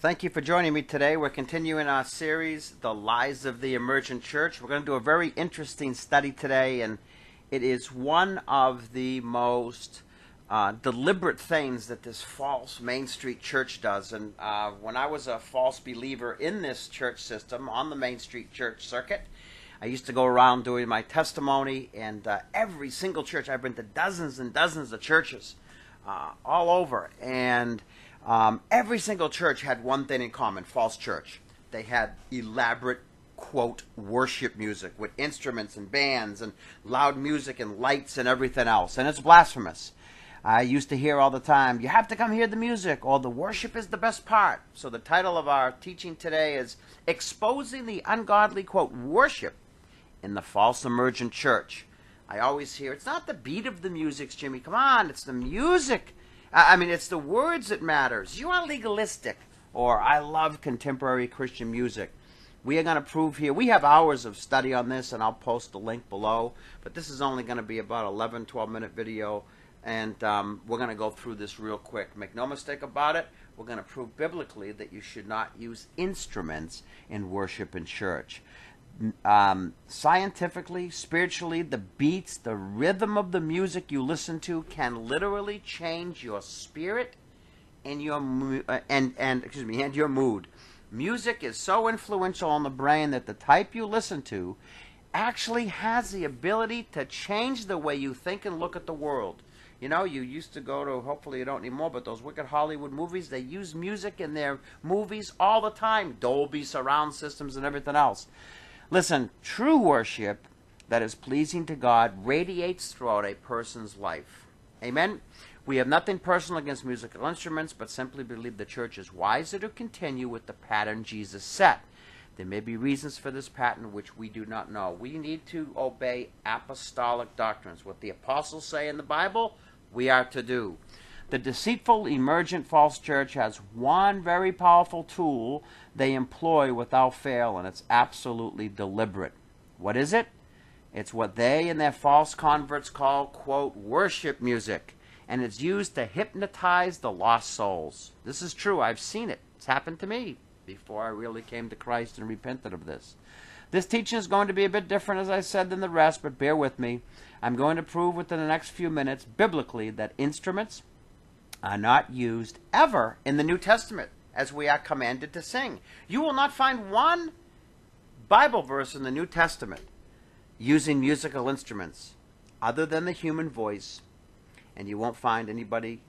Thank you for joining me today. We're continuing our series, The Lies of the Emergent Church. We're going to do a very interesting study today, and it is one of the most deliberate things that this false Main Street Church does. And when I was a false believer in this church system on the Main Street Church circuit, I used to go around doing my testimony, and every single church, I've been to dozens and dozens of churches all over, and every single church had one thing in common, false church. They had elaborate, quote, worship music with instruments and bands and loud music and lights and everything else. And it's blasphemous. I used to hear all the time, you have to come hear the music, or the worship is the best part. So the title of our teaching today is Exposing the Ungodly, quote, worship in the False Emergent Church. I always hear, it's not the beat of the music, Jimmy. Come on, it's the music. I mean, it's the words that matters. You are legalistic. Or, I love contemporary Christian music. We are going to prove here. We have hours of study on this, and I'll post the link below. But this is only going to be about 11, 12-minute video, and we're going to go through this real quick. Make no mistake about it. We're going to prove biblically that you should not use instruments in worship in church. Scientifically, spiritually, the beats, the rhythm of the music you listen to can literally change your spirit and your your mood. Music is so influential on the brain that the type you listen to actually has the ability to change the way you think and look at the world. You know, you used to go to, hopefully you don't anymore, but those wicked Hollywood movies, they use music in their movies all the time. Dolby surround systems and everything else. Listen, true worship that is pleasing to God radiates throughout a person's life. Amen? We have nothing personal against musical instruments, but simply believe the church is wiser to continue with the pattern Jesus set. There may be reasons for this pattern which we do not know. We need to obey apostolic doctrines. What the apostles say in the Bible, we are to do. The deceitful, emergent, false church has one very powerful tool they employ without fail, and it's absolutely deliberate. What is it? It's what they and their false converts call, quote, worship music, and it's used to hypnotize the lost souls. This is true. I've seen it. It's happened to me before I really came to Christ and repented of this. This teaching is going to be a bit different, as I said, than the rest, but bear with me. I'm going to prove within the next few minutes, biblically, that instruments are not used ever in the New Testament as we are commanded to sing. You will not find one Bible verse in the New Testament using musical instruments other than the human voice, and you won't find anybody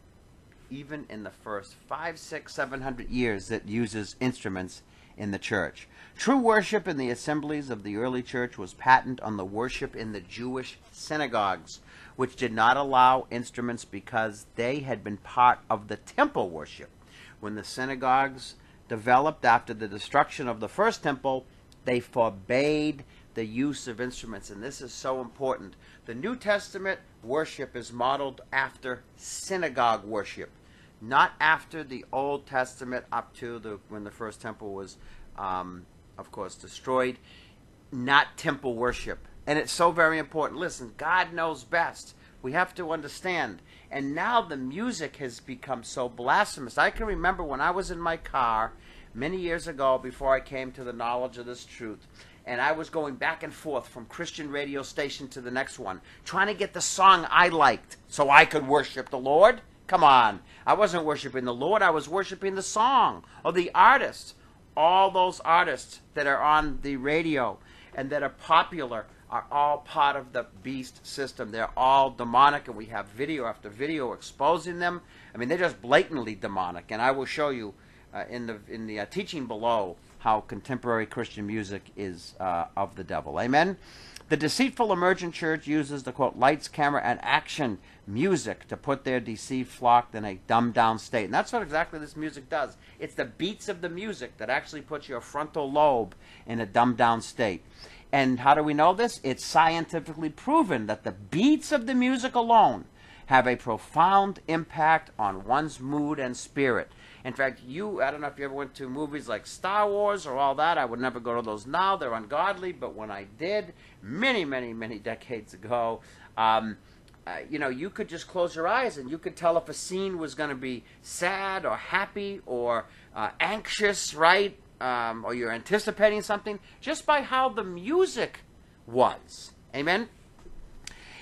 even in the first 500, 600, 700 years that uses instruments in the church. True worship in the assemblies of the early church was patterned on the worship in the Jewish synagogues, which did not allow instruments because they had been part of the temple worship. When the synagogues developed after the destruction of the first temple, they forbade the use of instruments, and this is so important. The New Testament worship is modeled after synagogue worship, not after the Old Testament up to when the first temple was, of course, destroyed, not temple worship. And it's so very important. Listen, God knows best. We have to understand. And now the music has become so blasphemous. I can remember when I was in my car many years ago before I came to the knowledge of this truth, and I was going back and forth from Christian radio station to the next one, trying to get the song I liked so I could worship the Lord. Come on. I wasn't worshiping the Lord. I was worshiping the song or the artist. All those artists that are on the radio and that are popular are all part of the beast system. They're all demonic, and we have video after video exposing them. I mean, they're just blatantly demonic, and I will show you in the teaching below how contemporary Christian music is of the devil. Amen? The deceitful emergent church uses the, quote, lights, camera, and action music to put their deceived flock in a dumbed-down state. And that's what exactly this music does. It's the beats of the music that actually puts your frontal lobe in a dumbed-down state. And how do we know this? It's scientifically proven that the beats of the music alone have a profound impact on one's mood and spirit. In fact, I don't know if you ever went to movies like Star Wars or all that. I would never go to those now. They're ungodly. But when I did, many, many, many decades ago, you know, you could just close your eyes and you could tell if a scene was going to be sad or happy or anxious, right? Or you're anticipating something just by how the music was. Amen?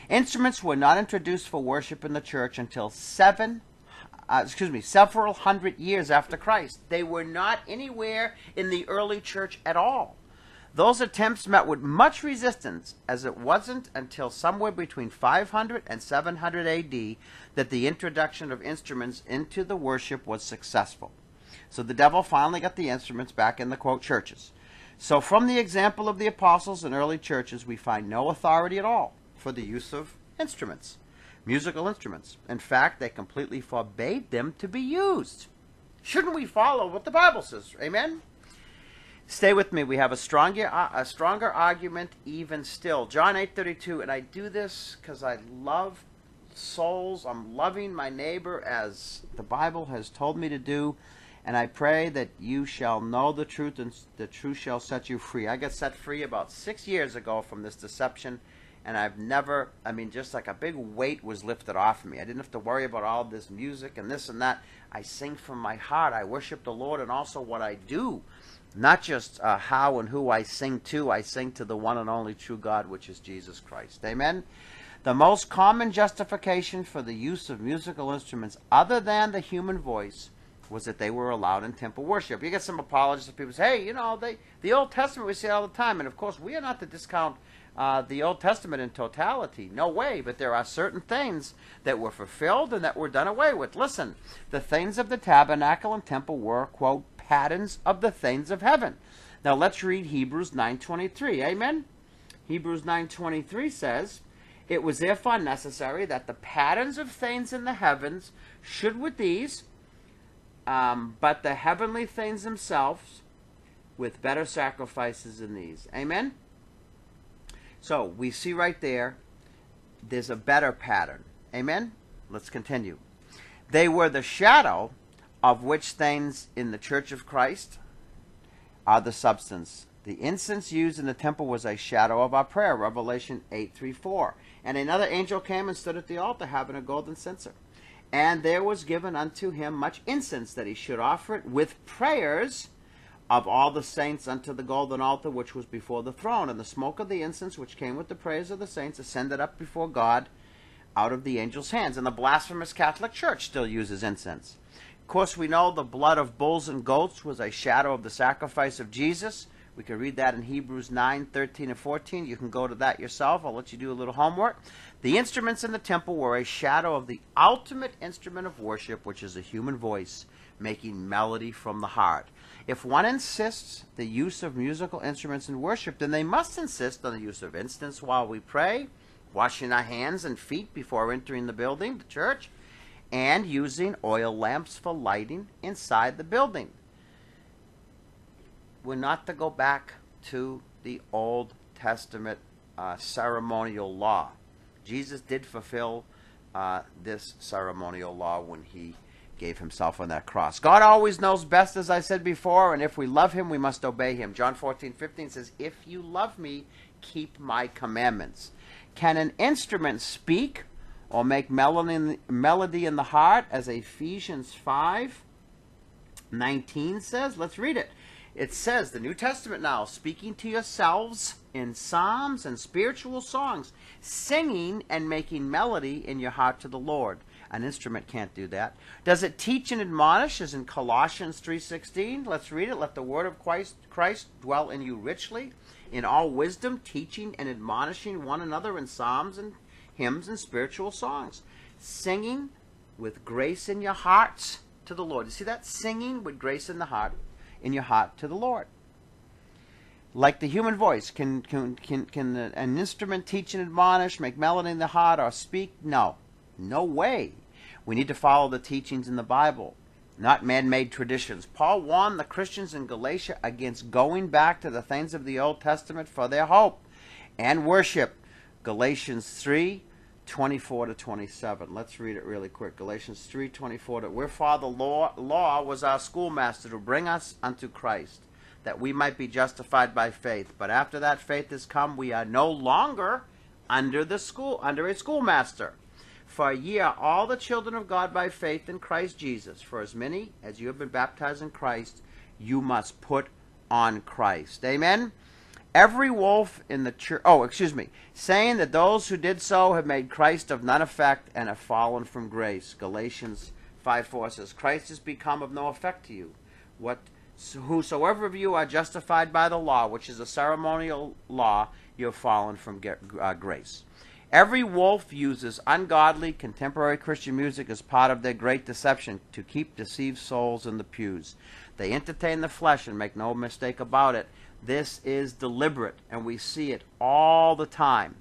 Instruments were not introduced for worship in the church until several hundred years after Christ. They were not anywhere in the early church at all. Those attempts met with much resistance, as it wasn't until somewhere between 500 and 700 AD that the introduction of instruments into the worship was successful. So the devil finally got the instruments back in the, quote, churches. So from the example of the apostles and early churches, we find no authority at all for the use of instruments, musical instruments. In fact, they completely forbade them to be used. Shouldn't we follow what the Bible says? Amen? Stay with me. We have a stronger argument even still. John 8:32, and I do this because I love souls. I'm loving my neighbor as the Bible has told me to do. And I pray that you shall know the truth, and the truth shall set you free. I got set free about 6 years ago from this deception, and I've never, I mean, just like a big weight was lifted off me. I didn't have to worry about all this music and this and that. I sing from my heart. I worship the Lord, and also what I do, not just how and who I sing to. I sing to the one and only true God, which is Jesus Christ. Amen? The most common justification for the use of musical instruments other than the human voice was that they were allowed in temple worship. You get some apologists, people say, hey, you know, the Old Testament, we say all the time, and of course we are not to discount the Old Testament in totality. No way, but there are certain things that were fulfilled and that were done away with. Listen, the things of the tabernacle and temple were, quote, patterns of the things of heaven. Now let's read Hebrews 9:23, amen? Hebrews 9:23 says, it was therefore necessary that the patterns of things in the heavens should with these, but the heavenly things themselves with better sacrifices than these. Amen? So we see right there, there's a better pattern. Amen? Let's continue. They were the shadow of which things in the church of Christ are the substance. The incense used in the temple was a shadow of our prayer. Revelation 8:3-4. And another angel came and stood at the altar having a golden censer. And there was given unto him much incense, that he should offer it with prayers of all the saints unto the golden altar, which was before the throne. And the smoke of the incense, which came with the prayers of the saints, ascended up before God out of the angel's hands. And the blasphemous Catholic Church still uses incense. Of course, we know the blood of bulls and goats was a shadow of the sacrifice of Jesus. We can read that in Hebrews 9:13 and 14. You can go to that yourself. I'll let you do a little homework. The instruments in the temple were a shadow of the ultimate instrument of worship, which is a human voice making melody from the heart. If one insists the use of musical instruments in worship, then they must insist on the use of incense while we pray, washing our hands and feet before entering the building, the church, and using oil lamps for lighting inside the building. We're not to go back to the Old Testament ceremonial law. Jesus did fulfill this ceremonial law when he gave himself on that cross. God always knows best, as I said before, and if we love him, we must obey him. John 14:15 says, if you love me, keep my commandments. Can an instrument speak or make melody in the heart, as Ephesians 5:19 says? Let's read it. It says, the New Testament now, speaking to yourselves in psalms and spiritual songs, singing and making melody in your heart to the Lord. An instrument can't do that. Does it teach and admonish, as in Colossians 3:16? Let's read it. Let the word of Christ dwell in you richly, in all wisdom, teaching and admonishing one another in psalms and hymns and spiritual songs, singing with grace in your hearts to the Lord. You see that? Singing with grace in the heart. In your heart to the Lord. Like the human voice, can an instrument teach and admonish, make melody in the heart, or speak? No. No way. We need to follow the teachings in the Bible, not man-made traditions. Paul warned the Christians in Galatia against going back to the things of the Old Testament for their hope and worship. Galatians 3:24 to 27. Let's read it really quick. Galatians 3:24. Wherefore the law was our schoolmaster to bring us unto Christ, that we might be justified by faith. But after that faith is come, we are no longer under a schoolmaster. For ye are all the children of God by faith in Christ Jesus. For as many as you have been baptized in Christ, you must put on Christ. Amen? Every wolf in the church, saying that those who did so have made Christ of none effect and have fallen from grace. Galatians 5:4 says, Christ is become of no effect to you. Whosoever of you are justified by the law, which is a ceremonial law, you have fallen from grace. Every wolf uses ungodly contemporary Christian music as part of their great deception to keep deceived souls in the pews. They entertain the flesh, and make no mistake about it. This is deliberate, and we see it all the time.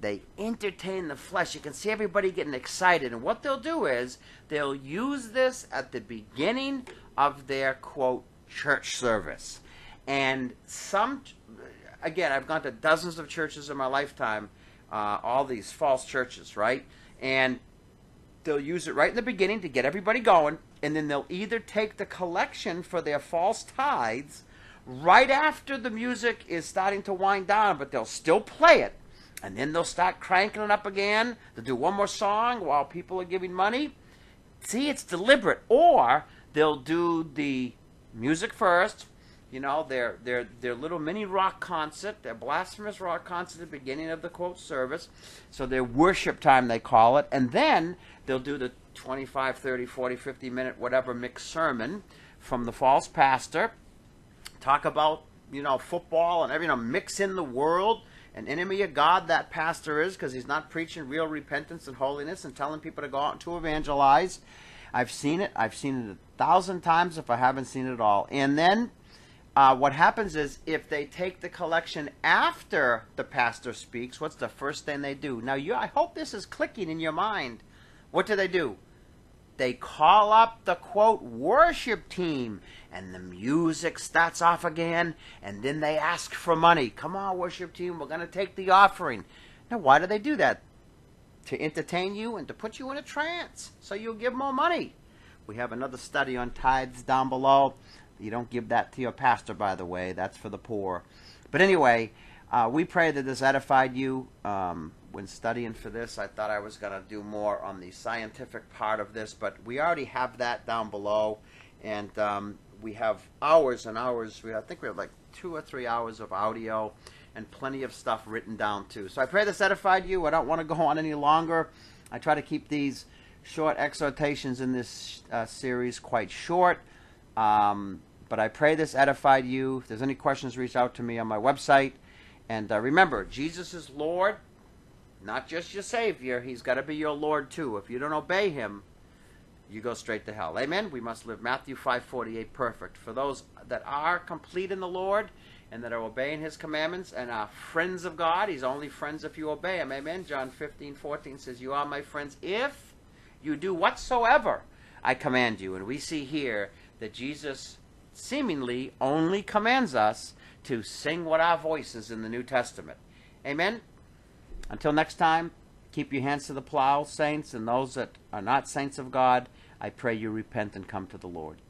They entertain the flesh. You can see everybody getting excited, and what they'll do is they'll use this at the beginning of their, quote, church service. And some, again, I've gone to dozens of churches in my lifetime, all these false churches, right? And they'll use it right in the beginning to get everybody going, and then they'll either take the collection for their false tithes right after the music is starting to wind down, but they'll still play it, and then they'll start cranking it up again. They'll do one more song while people are giving money. See, it's deliberate. Or they'll do the music first, you know, their little mini rock concert, their blasphemous rock concert at the beginning of the, quote, service. So their worship time, they call it. And then they'll do the 25, 30, 40, 50-minute, whatever, mixed sermon from the false pastor. Talk about, you know, football and everything, you know, mix in the world. An enemy of God that pastor is, because he's not preaching real repentance and holiness and telling people to go out to evangelize. I've seen it. I've seen it 1,000 times if I haven't seen it all. And then what happens is, if they take the collection after the pastor speaks, what's the first thing they do? Now, I hope this is clicking in your mind. What do? They call up the, quote, worship team, and the music starts off again, and then they ask for money. Come on, worship team, we're going to take the offering. Now, why do they do that? To entertain you and to put you in a trance so you'll give more money. We have another study on tithes down below. You don't give that to your pastor, by the way. That's for the poor. But anyway, we pray that this edified you. When studying for this, I thought I was going to do more on the scientific part of this, but we already have that down below. And we have hours and hours. I think we have like 2 or 3 hours of audio and plenty of stuff written down too. So I pray this edified you. I don't want to go on any longer. I try to keep these short exhortations in this series quite short. But I pray this edified you. If there's any questions, reach out to me on my website. And remember, Jesus is Lord. Not just your Savior, he's got to be your Lord too. If you don't obey him, you go straight to hell. Amen? We must live Matthew 5:48 perfect. For those that are complete in the Lord and that are obeying his commandments and are friends of God, he's only friends if you obey him. Amen? John 15:14 says, you are my friends if you do whatsoever I command you. And we see here that Jesus seemingly only commands us to sing with our voices in the New Testament. Amen? Until next time, keep your hands to the plow, saints, and those that are not saints of God, I pray you repent and come to the Lord.